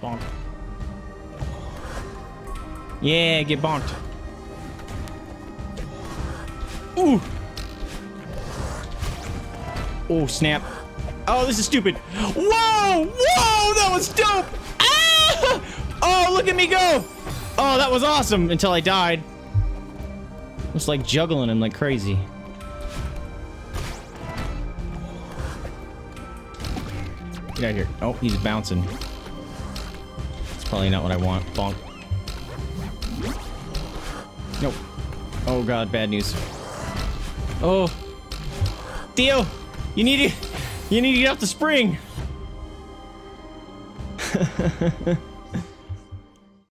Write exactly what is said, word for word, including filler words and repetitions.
Bonk. Yeah, get bonked. Ooh. Oh, snap. Oh, this is stupid. Whoa! Whoa! That was dope! Ah! Oh, look at me go! Oh, that was awesome until I died. It was like juggling him like crazy. Get out of here. Oh, he's bouncing. That's probably not what I want. Bonk. Nope. Oh, God. Bad news. Oh. Theo! You need to... You need to get off the spring!